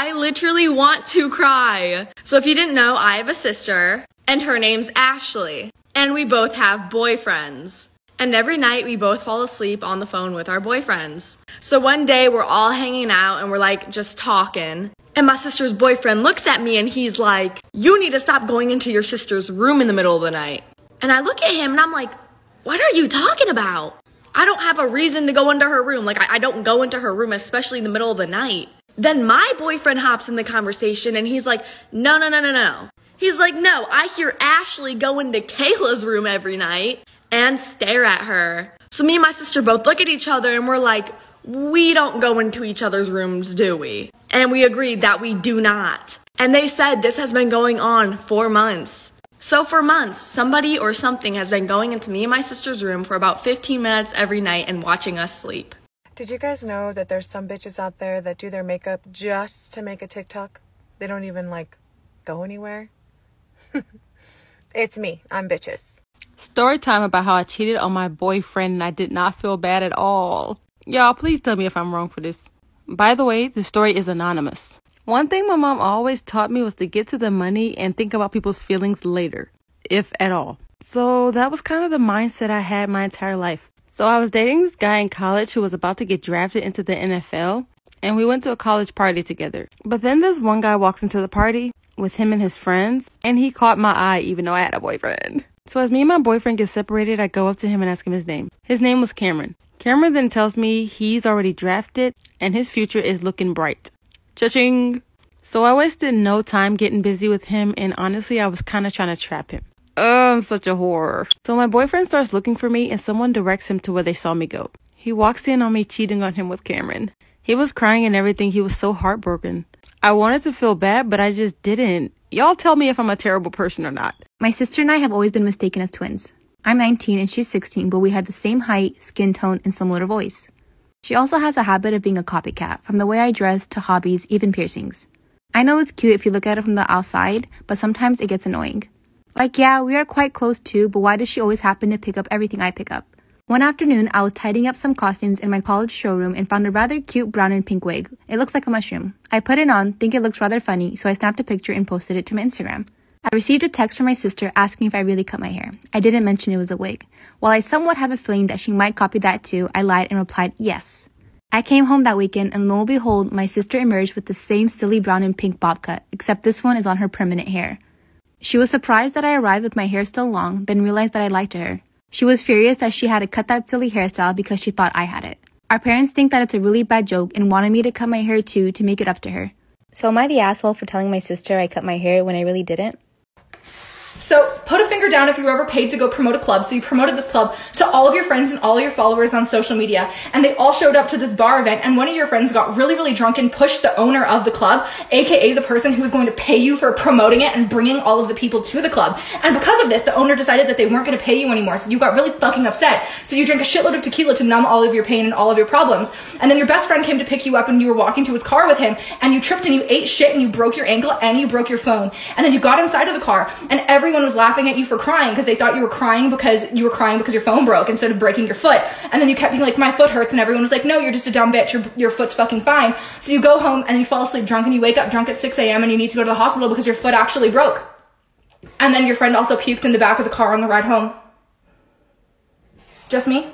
I literally want to cry. So if you didn't know, I have a sister and her name's Ashley and we both have boyfriends. And every night we both fall asleep on the phone with our boyfriends. So one day we're all hanging out and we're like just talking. And my sister's boyfriend looks at me and he's like, "You need to stop going into your sister's room in the middle of the night." And I look at him and I'm like, "What are you talking about? I don't have a reason to go into her room. Like I don't go into her room, especially in the middle of the night." Then my boyfriend hops in the conversation and he's like, no. He's like, "No, I hear Ashley go into Kayla's room every night and stare at her." So me and my sister both look at each other and we're like, "We don't go into each other's rooms, do we?" And we agreed that we do not. And they said this has been going on for months. So for months, somebody or something has been going into me and my sister's room for about 15 minutes every night and watching us sleep. Did you guys know that there's some bitches out there that do their makeup just to make a TikTok? They don't even like go anywhere. It's me. I'm bitches. Story time about how I cheated on my boyfriend and I did not feel bad at all. Y'all, please tell me if I'm wrong for this. By the way, the story is anonymous. One thing my mom always taught me was to get to the money and think about people's feelings later, if at all. So that was kind of the mindset I had my entire life. So I was dating this guy in college who was about to get drafted into the NFL, and we went to a college party together. But then this one guy walks into the party with him and his friends, and he caught my eye even though I had a boyfriend. So as me and my boyfriend get separated, I go up to him and ask him his name. His name was Cameron. Cameron then tells me he's already drafted and his future is looking bright. Cha-ching! So I wasted no time getting busy with him, and honestly, I was kind of trying to trap him. Oh, I'm such a whore. So my boyfriend starts looking for me and someone directs him to where they saw me go. He walks in on me cheating on him with Cameron. He was crying and everything. He was so heartbroken. I wanted to feel bad, but I just didn't. Y'all tell me if I'm a terrible person or not. My sister and I have always been mistaken as twins. I'm 19 and she's 16, but we have the same height, skin tone, and similar voice. She also has a habit of being a copycat, from the way I dress to hobbies, even piercings. I know it's cute if you look at it from the outside, but sometimes it gets annoying. Like, yeah, we are quite close too, but why does she always happen to pick up everything I pick up? One afternoon, I was tidying up some costumes in my college showroom and found a rather cute brown and pink wig. It looks like a mushroom. I put it on, think it looks rather funny, so I snapped a picture and posted it to my Instagram. I received a text from my sister asking if I really cut my hair. I didn't mention it was a wig. While I somewhat have a feeling that she might copy that too, I lied and replied yes. I came home that weekend and lo and behold, my sister emerged with the same silly brown and pink bob cut, except this one is on her permanent hair. She was surprised that I arrived with my hair still long, then realized that I lied to her. She was furious that she had to cut that silly hairstyle because she thought I had it. Our parents think that it's a really bad joke and wanted me to cut my hair too to make it up to her. So am I the asshole for telling my sister I cut my hair when I really didn't? So put a finger down if you were ever paid to go promote a club. So you promoted this club to all of your friends and all of your followers on social media, and they all showed up to this bar event, and one of your friends got really, really drunk and pushed the owner of the club, aka the person who was going to pay you for promoting it and bringing all of the people to the club. And because of this, the owner decided that they weren't going to pay you anymore, so you got really fucking upset. So you drank a shitload of tequila to numb all of your pain and all of your problems. And then your best friend came to pick you up, and you were walking to his car with him, and you tripped and you ate shit and you broke your ankle and you broke your phone. And then you got inside of the car, and everyone was laughing at you for crying because they thought you were crying because your phone broke instead of breaking your foot. And then you kept being like, "My foot hurts," and everyone was like, "No, you're just a dumb bitch. Your foot's fucking fine." So you go home and you fall asleep drunk and you wake up drunk at 6 a.m. and you need to go to the hospital because your foot actually broke. And then your friend also puked in the back of the car on the ride home. Just me?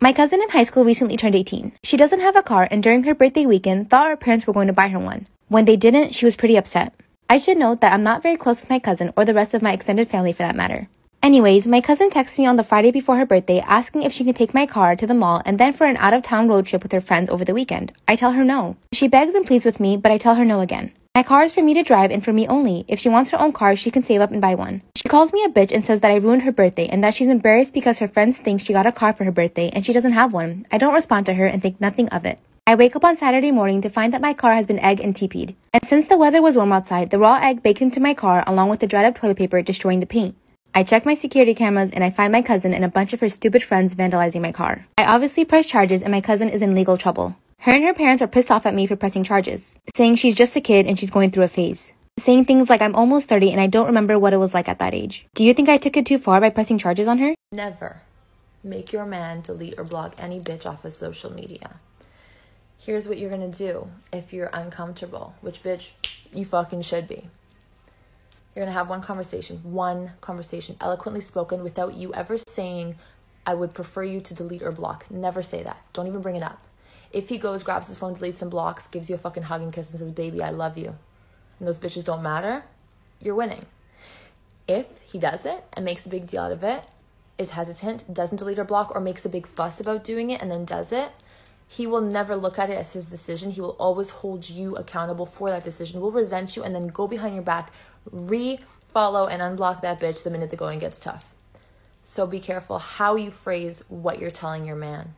My cousin in high school recently turned 18. She doesn't have a car and during her birthday weekend thought her parents were going to buy her one. When they didn't, she was pretty upset. I should note that I'm not very close with my cousin or the rest of my extended family for that matter. Anyways, my cousin texts me on the Friday before her birthday asking if she can take my car to the mall and then for an out-of-town road trip with her friends over the weekend. I tell her no. She begs and pleads with me, but I tell her no again. My car is for me to drive and for me only. If she wants her own car, she can save up and buy one. She calls me a bitch and says that I ruined her birthday and that she's embarrassed because her friends think she got a car for her birthday and she doesn't have one. I don't respond to her and think nothing of it. I wake up on Saturday morning to find that my car has been egg and TP'd. And since the weather was warm outside, the raw egg baked into my car along with the dried up toilet paper, destroying the paint. I check my security cameras and I find my cousin and a bunch of her stupid friends vandalizing my car. I obviously press charges and my cousin is in legal trouble. Her and her parents are pissed off at me for pressing charges, saying she's just a kid and she's going through a phase. Saying things like I'm almost 30 and I don't remember what it was like at that age. Do you think I took it too far by pressing charges on her? Never. Make your man delete or block any bitch off of social media. here's what you're going to do if you're uncomfortable, which, bitch, you fucking should be. You're going to have one conversation, eloquently spoken without you ever saying, I would prefer you to delete or block. Never say that. Don't even bring it up. If he goes, grabs his phone, deletes and blocks, gives you a fucking hug and kiss and says, baby, I love you, and those bitches don't matter, you're winning. If he does it and makes a big deal out of it, is hesitant, doesn't delete or block, or makes a big fuss about doing it and then does it, he will never look at it as his decision. He will always hold you accountable for that decision, will resent you, and then go behind your back, re-follow and unblock that bitch the minute the going gets tough. So be careful how you phrase what you're telling your man.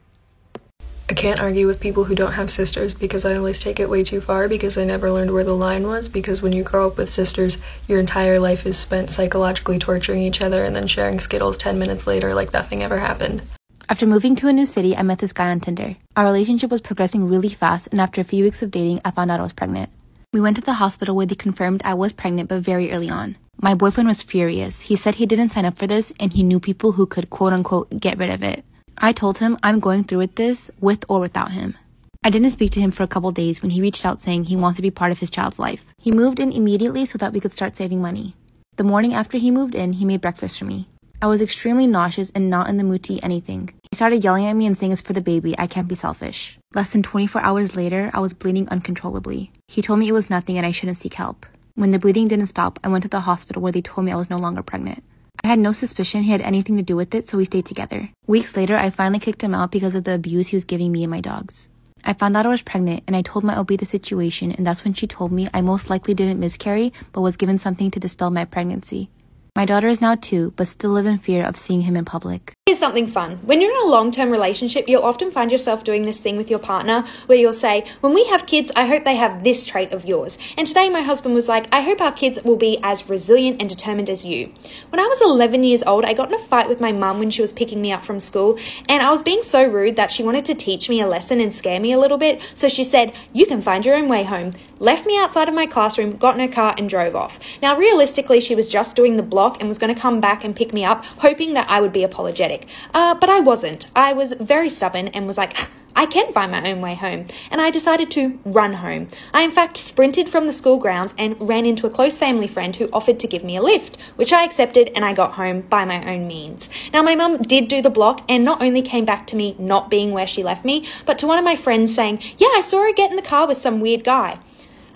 I can't argue with people who don't have sisters because I always take it way too far because I never learned where the line was, because when you grow up with sisters, your entire life is spent psychologically torturing each other and then sharing Skittles 10 minutes later like nothing ever happened. After moving to a new city, I met this guy on Tinder. Our relationship was progressing really fast, and after a few weeks of dating, I found out I was pregnant. We went to the hospital where they confirmed I was pregnant, but very early on. My boyfriend was furious. He said he didn't sign up for this and he knew people who could quote-unquote get rid of it. I told him I'm going through with this, with or without him. I didn't speak to him for a couple days when he reached out saying he wants to be part of his child's life. He moved in immediately so that we could start saving money. The morning after he moved in, he made breakfast for me. I was extremely nauseous and not in the mood to eat anything. He started yelling at me and saying it's for the baby, I can't be selfish. Less than 24 hours later, I was bleeding uncontrollably. He told me it was nothing and I shouldn't seek help. When the bleeding didn't stop, I went to the hospital where they told me I was no longer pregnant. I had no suspicion he had anything to do with it, so we stayed together. Weeks later, I finally kicked him out because of the abuse he was giving me and my dogs. I found out I was pregnant, and I told my OB the situation, and that's when she told me I most likely didn't miscarry, but was given something to dispel my pregnancy. My daughter is now 2, but still live in fear of seeing him in public. Here's something fun. When you're in a long-term relationship, you'll often find yourself doing this thing with your partner where you'll say, when we have kids, I hope they have this trait of yours. And today my husband was like, I hope our kids will be as resilient and determined as you. When I was 11 years old, I got in a fight with my mum when she was picking me up from school, and I was being so rude that she wanted to teach me a lesson and scare me a little bit. So she said, you can find your own way home. Left me outside of my classroom, got in her car and drove off. Now, realistically, she was just doing the block and was going to come back and pick me up, hoping that I would be apologetic. But I wasn't. I was very stubborn and was like, I can find my own way home. And I decided to run home. I, in fact, sprinted from the school grounds and ran into a close family friend who offered to give me a lift, which I accepted, and I got home by my own means. Now, my mum did do the block and not only came back to me not being where she left me, but to one of my friends saying, yeah, I saw her get in the car with some weird guy.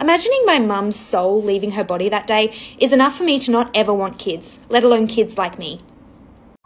Imagining my mum's soul leaving her body that day is enough for me to not ever want kids, let alone kids like me.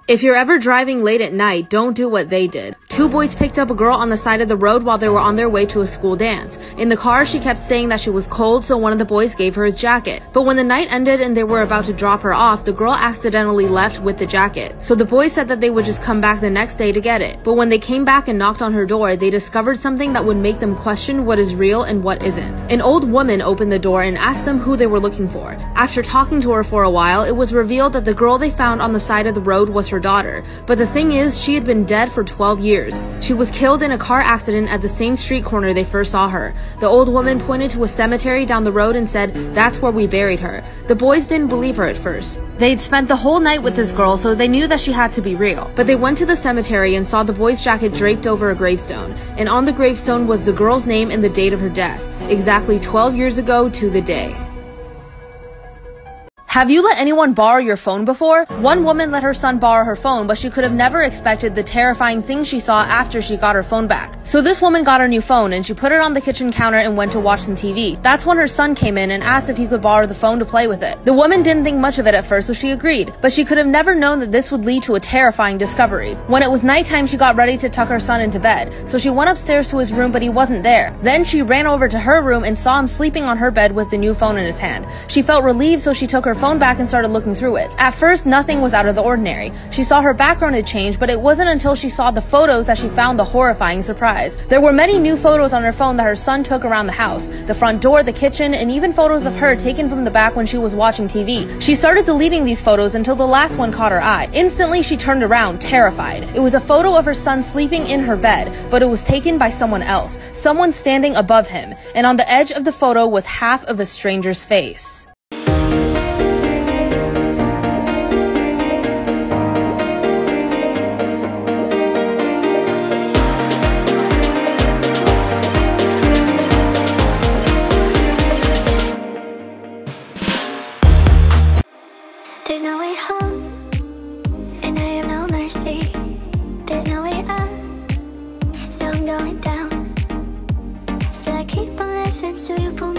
If you're ever driving late at night, don't do what they did. 2 boys picked up a girl on the side of the road while they were on their way to a school dance. In the car, she kept saying that she was cold, so one of the boys gave her his jacket. But when the night ended and they were about to drop her off, the girl accidentally left with the jacket. So the boys said that they would just come back the next day to get it. But when they came back and knocked on her door, they discovered something that would make them question what is real and what isn't. An old woman opened the door and asked them who they were looking for. After talking to her for a while, it was revealed that the girl they found on the side of the road was her daughter. But the thing is, she had been dead for 12 years. She was killed in a car accident at the same street corner they first saw her. The old woman pointed to a cemetery down the road and said, that's where we buried her. The boys didn't believe her at first. They'd spent the whole night with this girl, so they knew that she had to be real. But they went to the cemetery and saw the boy's jacket draped over a gravestone. And on the gravestone was the girl's name and the date of her death, exactly 12 years ago to the day. Have you let anyone borrow your phone before? One woman let her son borrow her phone, but she could have never expected the terrifying things she saw after she got her phone back. So this woman got her new phone and she put it on the kitchen counter and went to watch some TV. That's when her son came in and asked if he could borrow the phone to play with it. The woman didn't think much of it at first, so she agreed, but she could have never known that this would lead to a terrifying discovery. When it was nighttime, she got ready to tuck her son into bed, so she went upstairs to his room, but he wasn't there. Then she ran over to her room and saw him sleeping on her bed with the new phone in his hand. She felt relieved, so she took her phone back and started looking through it. At first, nothing was out of the ordinary. She saw her background had changed, but it wasn't until she saw the photos that she found the horrifying surprise. There were many new photos on her phone that her son took around the house, the front door, the kitchen, and even photos of her taken from the back when she was watching TV. She started deleting these photos until the last one caught her eye. Instantly, she turned around, terrified. It was a photo of her son sleeping in her bed, but it was taken by someone else, someone standing above him, and on the edge of the photo was half of a stranger's face. so you pull